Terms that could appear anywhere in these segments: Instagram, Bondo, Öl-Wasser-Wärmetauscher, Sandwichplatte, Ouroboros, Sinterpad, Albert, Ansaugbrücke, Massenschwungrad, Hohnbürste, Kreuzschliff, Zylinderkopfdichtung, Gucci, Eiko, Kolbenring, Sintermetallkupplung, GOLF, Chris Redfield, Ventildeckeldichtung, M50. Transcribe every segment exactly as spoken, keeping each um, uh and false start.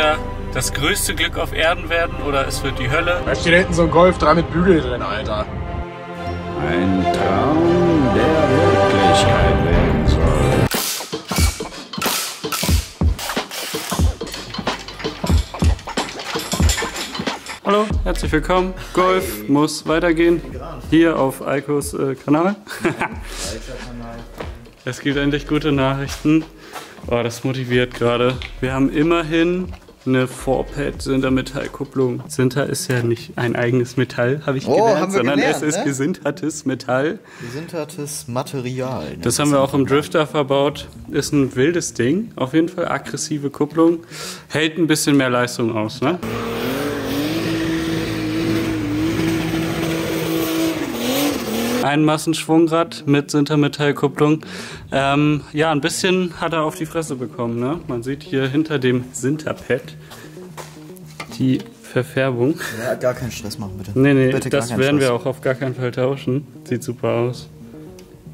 wieder das größte Glück auf Erden werden oder es wird die Hölle. Da steht hinten so ein Golf drei mit Bügel drin, Alter. Ein Traum, der Wirklichkeit werden soll. Hallo, herzlich willkommen. Golf hey. Muss weitergehen. Hier auf Eikos äh, Kanal. Es gibt endlich gute Nachrichten. Oh, das motiviert gerade. Wir haben immerhin eine Four-Pad Sintermetallkupplung. Sinter ist ja nicht ein eigenes Metall, habe ich oh, gelernt, haben wir sondern gelernt, es ist ne? gesintertes Metall. Gesintertes Material. Ne? Das, das haben wir auch im Drifter verbaut. Ist ein wildes Ding, auf jeden Fall. Aggressive Kupplung. Hält ein bisschen mehr Leistung aus, ne? Ein Massenschwungrad mit Sintermetallkupplung. Ähm, ja, ein bisschen hat er auf die Fresse bekommen. Ne? Man sieht hier hinter dem Sinterpad die Verfärbung. Ja, gar keinen Stress machen, bitte. Nee, nee, bitte das werden Stress. wir auch auf gar keinen Fall tauschen. Sieht super aus.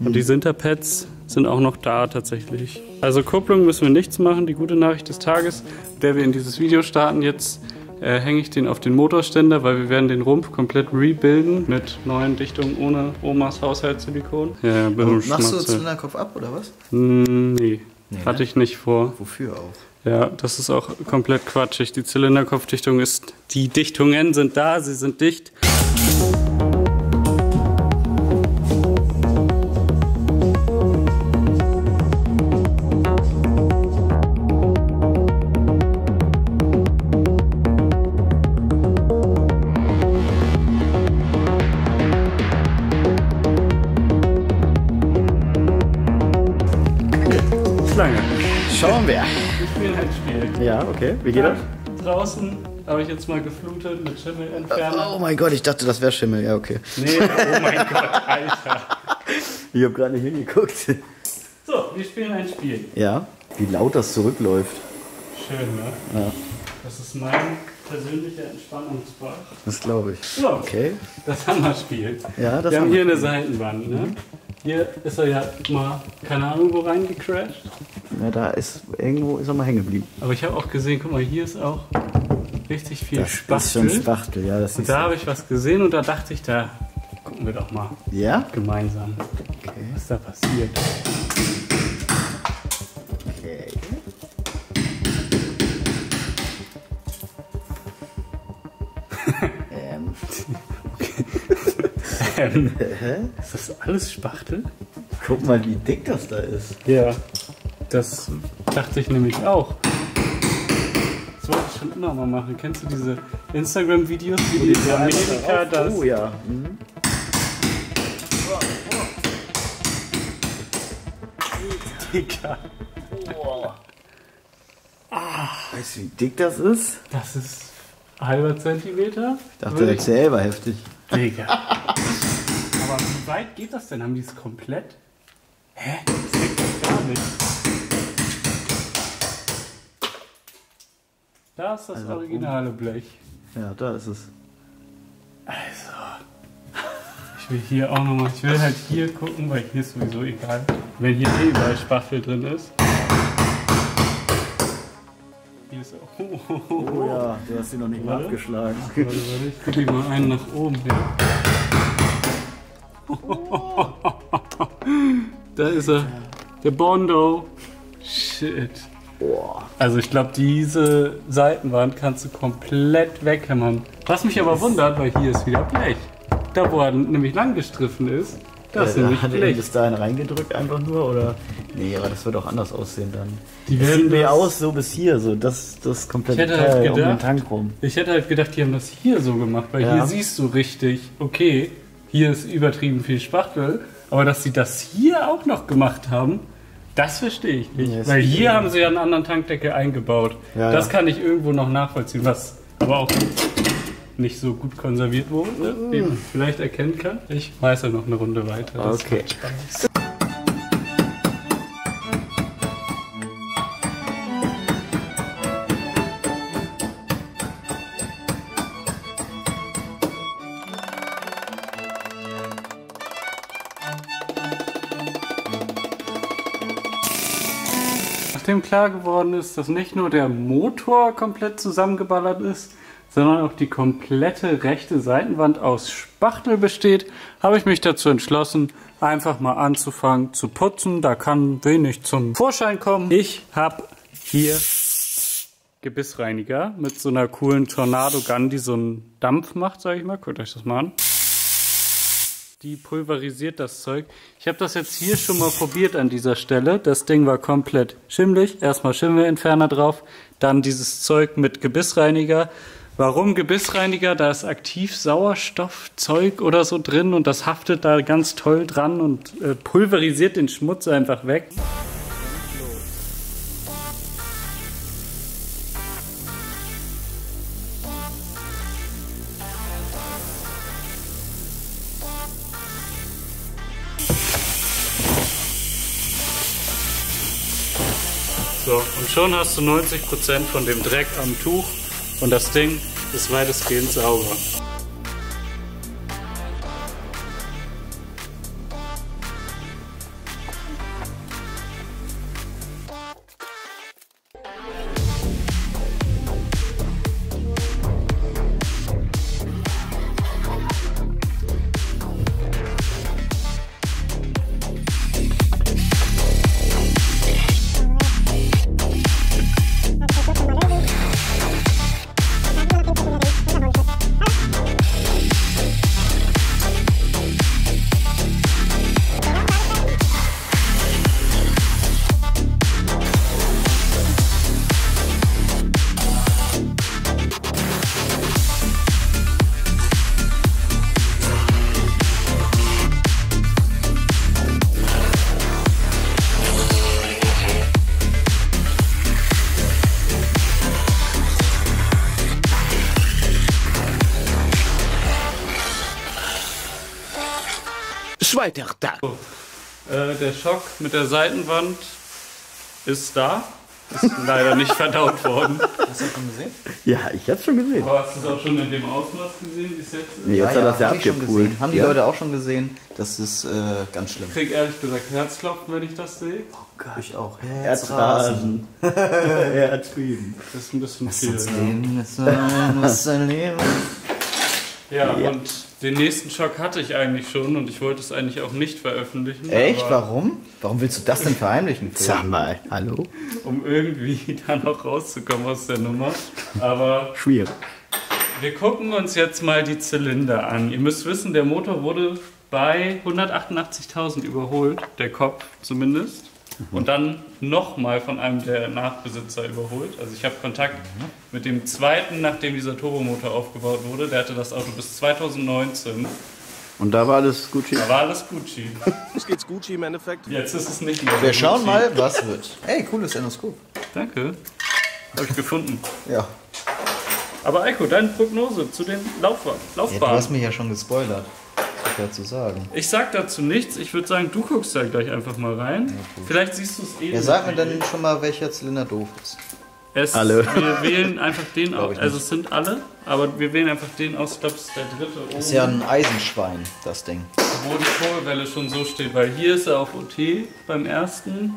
Und hm. die Sinterpads sind auch noch da tatsächlich. Also Kupplung müssen wir nichts machen. Die gute Nachricht des Tages, mit der wir in dieses Video starten jetzt, hänge ich den auf den Motorständer, weil wir werden den Rumpf komplett rebuilden mit neuen Dichtungen ohne Omas Haushaltssilikon. Ja, machst Schmatze. du Zylinderkopf ab oder was? Mm, nee, nee, hatte ne? ich nicht vor. Wofür auch? Ja, das ist auch komplett quatschig. Die Zylinderkopfdichtung ist, die Dichtungen sind da, sie sind dicht. Schauen wir. Wir spielen ein Spiel. Ja, okay. Wie geht das? Draußen habe ich jetzt mal geflutet mit Schimmelentferner. Oh mein Gott, ich dachte, das wäre Schimmel. Ja, okay. Nee, oh mein Gott, Alter. Ich habe gerade nicht hingeguckt. So, wir spielen ein Spiel. Ja. Wie laut das zurückläuft. Schön, ne? Ja. Das ist mein persönlicher Entspannungsbach. Das glaube ich. So, okay. Das Hammerspiel. Ja, das wir haben hier eine Seitenwand, ne? Mhm. Hier ist er ja mal, keine Ahnung wo, reingecrashed. Ja, da ist, irgendwo ist er mal hängen geblieben. Aber ich habe auch gesehen, guck mal, hier ist auch richtig viel das Spachtel. Das ist schon Spachtel, ja. Das und da habe ich was gesehen und da dachte ich, da gucken wir doch mal ja? gemeinsam, okay. was da passiert. Okay. ähm. ähm. Ist das alles Spachtel? Guck mal, wie dick das da ist. Ja. Das dachte ich nämlich auch. Das wollte ich schon immer mal machen. Kennst du diese Instagram-Videos, wie die in Amerika das... Oh ja. Mhm. Dicker. Boah. Ah. Weißt du, wie dick das ist? Das ist ein halber Zentimeter. Ich dachte, der X L war heftig. Digga. Aber wie weit geht das denn? Haben die es komplett? Hä? Das geht doch gar nicht. Da ist das also, originale Blech. Ja, da ist es. Also, ich will hier auch nochmal, ich will halt hier gucken, weil hier ist sowieso egal, wenn hier eh überall Spachtel drin ist. Hier ist auch, oh, oh, oh. oh ja, du hast ihn noch nicht mal abgeschlagen. Warte, warte, ich gucke dir mal einen nach oben her. Oh, oh. Da ist er, der Bondo. Shit. Also ich glaube, diese Seitenwand kannst du komplett weghämmern. Was mich aber wundert, weil hier ist wieder Blech. Da, wo er nämlich lang gestriffen ist, das äh, ist nämlich Blech. Hat er bis dahin reingedrückt einfach nur, oder? Nee, aber das wird auch anders aussehen dann. Die das sieht mir aus so bis hier, so das, das komplette Teil halt gedacht, um den Tank rum. Ich hätte halt gedacht, die haben das hier so gemacht, weil ja. hier siehst du richtig, okay, hier ist übertrieben viel Spachtel, aber dass sie das hier auch noch gemacht haben, das verstehe ich nicht, yes, weil hier ja. haben sie ja einen anderen Tankdeckel eingebaut. Ja, das ja. kann ich irgendwo noch nachvollziehen, was aber auch nicht so gut konserviert wurde, ne? mm. wie man vielleicht erkennen kann. Ich weiß ja noch eine Runde weiter. Das okay. dem klar geworden ist, dass nicht nur der Motor komplett zusammengeballert ist, sondern auch die komplette rechte Seitenwand aus Spachtel besteht, habe ich mich dazu entschlossen, einfach mal anzufangen zu putzen. Da kann wenig zum Vorschein kommen. Ich habe hier Gebissreiniger mit so einer coolen Tornado-Gun, die so einen Dampf macht, sage ich mal. Guckt euch das mal an. Die pulverisiert das Zeug. Ich habe das jetzt hier schon mal probiert an dieser Stelle. Das Ding war komplett schimmelig. Erstmal Schimmelentferner drauf, dann dieses Zeug mit Gebissreiniger. Warum Gebissreiniger? Da ist Aktivsauerstoffzeug oder so drin und das haftet da ganz toll dran und äh, pulverisiert den Schmutz einfach weg. So, und schon hast du neunzig Prozent von dem Dreck am Tuch und das Ding ist weitestgehend sauber. Weiter da. So, äh, der Schock mit der Seitenwand ist da. Ist leider nicht verdaut worden. Hast du das schon gesehen? Ja, ich hab's schon gesehen. Aber hast du es auch schon in dem Ausmaß gesehen, wie es jetzt ist? Ja, jetzt ja, hat das ja abgepult. Haben die ja. Leute auch schon gesehen? Das ist äh, ganz schlimm. Ich krieg ehrlich gesagt Herzklopfen, wenn ich das sehe. Oh Gott, ich auch. Herzrasen. Herzrasen. Das ist ein bisschen das viel. Das ja. Leben. Ja, ja, und den nächsten Schock hatte ich eigentlich schon und ich wollte es eigentlich auch nicht veröffentlichen. Echt? Warum? Warum willst du das denn verheimlichen? Sag mal, hallo? Um irgendwie da noch rauszukommen aus der Nummer. Aber schwierig. Wir gucken uns jetzt mal die Zylinder an. Ihr müsst wissen, der Motor wurde bei hundertachtundachtzigtausend überholt, der Kopf zumindest. Und dann nochmal von einem der Nachbesitzer überholt. Also ich habe Kontakt mit dem zweiten, nachdem dieser Turbomotor aufgebaut wurde. Der hatte das Auto bis zweitausendneunzehn. Und da war alles Gucci? Da war alles Gucci. Jetzt geht's Gucci im Endeffekt. Jetzt ist es nicht mehr. Wir Gucci. Schauen mal, was wird. Hey, cooles Endoskop. Danke. Habe ich gefunden. Ja. Aber Eiko, deine Prognose zu den Laufbahn. Laufbahn. Ja, du hast mich ja schon gespoilert. Dazu sagen. Ich sag dazu nichts, ich würde sagen, du guckst da gleich einfach mal rein. Ja, vielleicht siehst du es eh. Ja, sag mir dann schon mal, welcher Zylinder doof ist. Es, alle. Wir wählen einfach den aus. Also es sind alle, aber wir wählen einfach den aus. Ich glaube, es ist der dritte oben. Ist ja ein Eisenschwein, das Ding. Wo die Kurbelwelle schon so steht, weil hier ist er auf O T beim ersten.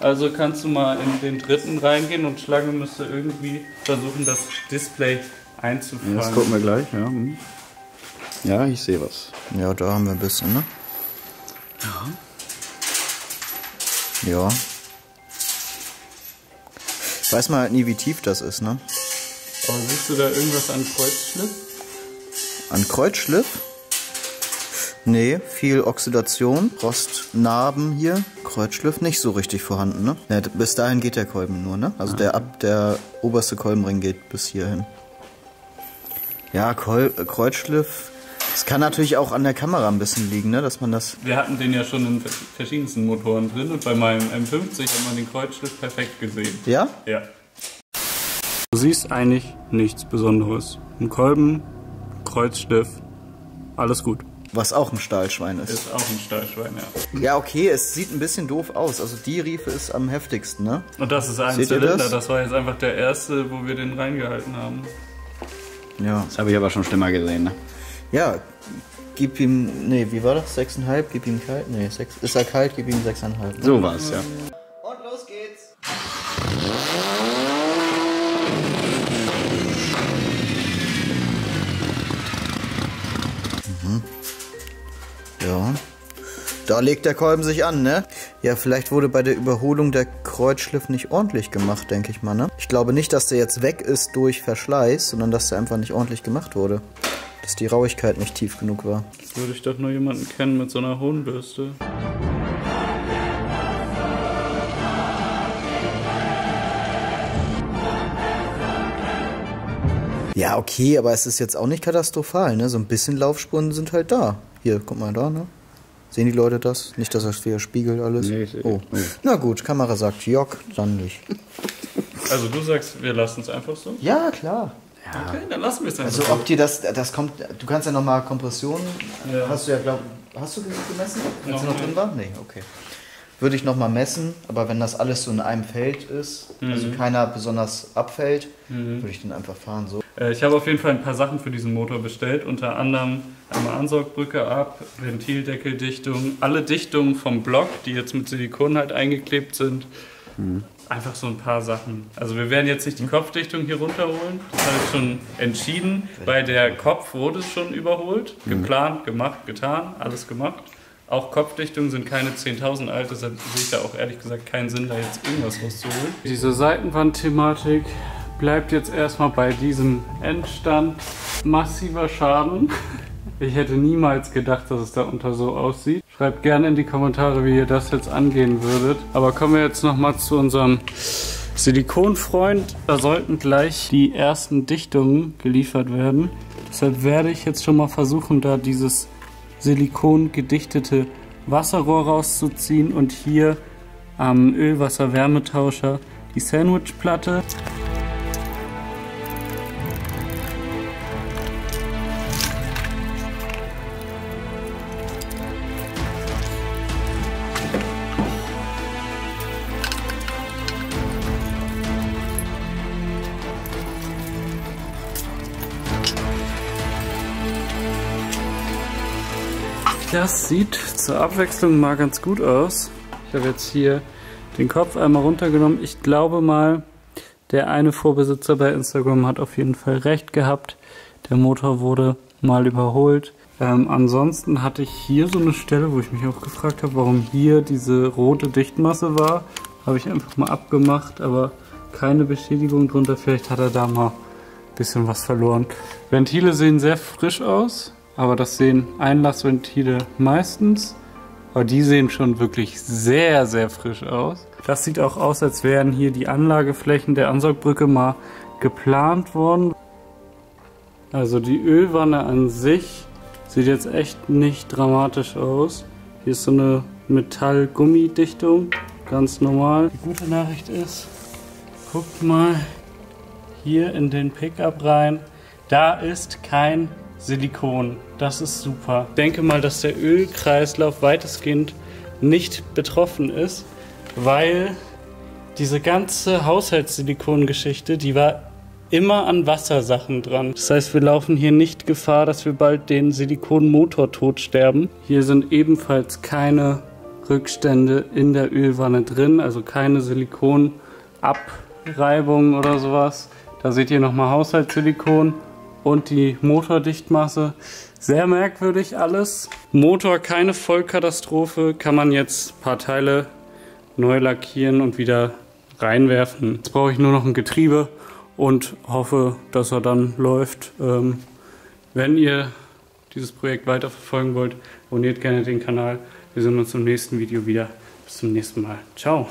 Also kannst du mal in den dritten reingehen und Schlange müsste irgendwie versuchen, das Display einzufangen. Das gucken wir gleich, ja. Ja, ich sehe was. Ja, da haben wir ein bisschen, ne? Ja. Ja. Weiß man halt nie, wie tief das ist, ne? Aber siehst du da irgendwas an Kreuzschliff? An Kreuzschliff? Nee, viel Oxidation, Rostnarben hier. Kreuzschliff nicht so richtig vorhanden, ne? Ja, bis dahin geht der Kolben nur, ne? Also ah. der, ab, der oberste Kolbenring geht bis hierhin. Ja, Kol äh, Kreuzschliff. Es kann natürlich auch an der Kamera ein bisschen liegen, ne, dass man das... Wir hatten den ja schon in verschiedensten Motoren drin und bei meinem M fünfzig hat man den Kreuzschliff perfekt gesehen. Ja? Ja. Du siehst eigentlich nichts Besonderes. Ein Kolben, Kreuzschliff, alles gut. Was auch ein Stahlschwein ist. Ist auch ein Stahlschwein, ja. Ja, okay, es sieht ein bisschen doof aus. Also die Riefe ist am heftigsten, ne? Und das ist ein Zylinder, das? das war jetzt einfach der erste, wo wir den reingehalten haben. Ja. Das habe ich aber schon schlimmer gesehen, ne? Ja, gib ihm, nee, wie war das? sechs Komma fünf, gib ihm kalt, nee, sechs, ist er kalt, gib ihm sechs Komma fünf. Ne? So war's, ja. Und los geht's! Da legt der Kolben sich an, ne? Ja, vielleicht wurde bei der Überholung der Kreuzschliff nicht ordentlich gemacht, denke ich mal, ne? Ich glaube nicht, dass der jetzt weg ist durch Verschleiß, sondern dass der einfach nicht ordentlich gemacht wurde. Dass die Rauigkeit nicht tief genug war. Würde ich doch nur jemanden kennen mit so einer Hohnbürste. Ja, okay, aber es ist jetzt auch nicht katastrophal, ne? So ein bisschen Laufspuren sind halt da. Hier, guck mal da, ne? Sehen die Leute das? Nicht, dass das hier spiegelt alles? Nee, ich sehe. Oh. Nee. Na gut, Kamera sagt Jock, dann nicht. Also du sagst, wir lassen es einfach so? Ja, klar. Ja. Okay, dann lassen wir es einfach so. Also ob dir das, das kommt, du kannst ja nochmal Kompression, ja. Hast du ja, glaub, hast du gemessen? Als du noch drin war? Nee, okay. Würde ich nochmal messen, aber wenn das alles so in einem Feld ist, mhm. also keiner besonders abfällt, mhm. würde ich den einfach fahren so. Ich habe auf jeden Fall ein paar Sachen für diesen Motor bestellt, unter anderem einmal Ansaugbrücke ab, Ventildeckeldichtung, alle Dichtungen vom Block, die jetzt mit Silikon halt eingeklebt sind. Mhm. Einfach so ein paar Sachen. Also wir werden jetzt nicht die Kopfdichtung hier runterholen, das habe ich schon entschieden, weil der Kopf wurde schon überholt, mhm. geplant, gemacht, getan, alles gemacht. Auch Kopfdichtungen sind keine zehntausend alt, deshalb sehe ich da auch ehrlich gesagt keinen Sinn, da jetzt irgendwas rauszuholen. Diese Seitenwand-Thematik bleibt jetzt erstmal bei diesem Endstand. Massiver Schaden. Ich hätte niemals gedacht, dass es da unter so aussieht. Schreibt gerne in die Kommentare, wie ihr das jetzt angehen würdet. Aber kommen wir jetzt nochmal zu unserem Silikonfreund. Da sollten gleich die ersten Dichtungen geliefert werden. Deshalb werde ich jetzt schon mal versuchen, da dieses Silikon gedichtete Wasserrohr rauszuziehen und hier am Öl-Wasser-Wärmetauscher die Sandwichplatte. Das sieht zur Abwechslung mal ganz gut aus. Ich habe jetzt hier den Kopf einmal runtergenommen. Ich glaube mal, der eine Vorbesitzer bei Instagram hat auf jeden Fall recht gehabt. Der Motor wurde mal überholt. Ähm, ansonsten hatte ich hier so eine Stelle, wo ich mich auch gefragt habe, warum hier diese rote Dichtmasse war. Habe ich einfach mal abgemacht, aber keine Beschädigung drunter. Vielleicht hat er da mal ein bisschen was verloren. Ventile sehen sehr frisch aus. Aber das sehen Einlassventile meistens. Aber die sehen schon wirklich sehr, sehr frisch aus. Das sieht auch aus, als wären hier die Anlageflächen der Ansaugbrücke mal geplant worden. Also die Ölwanne an sich sieht jetzt echt nicht dramatisch aus. Hier ist so eine Metall-Gummi-Dichtung, ganz normal. Die gute Nachricht ist, guckt mal hier in den Pickup rein. Da ist kein Silikon, das ist super. Ich denke mal, dass der Ölkreislauf weitestgehend nicht betroffen ist, weil diese ganze Haushaltssilikongeschichte, die war immer an Wassersachen dran. Das heißt, wir laufen hier nicht Gefahr, dass wir bald den Silikonmotor tot sterben. Hier sind ebenfalls keine Rückstände in der Ölwanne drin, also keine Silikonabreibung oder sowas. Da seht ihr nochmal Haushaltssilikon. Und die Motordichtmasse, sehr merkwürdig alles. Motor keine Vollkatastrophe, kann man jetzt ein paar Teile neu lackieren und wieder reinwerfen. Jetzt brauche ich nur noch ein Getriebe und hoffe, dass er dann läuft. Ähm, wenn ihr dieses Projekt weiterverfolgen wollt, abonniert gerne den Kanal. Wir sehen uns im nächsten Video wieder. Bis zum nächsten Mal. Ciao.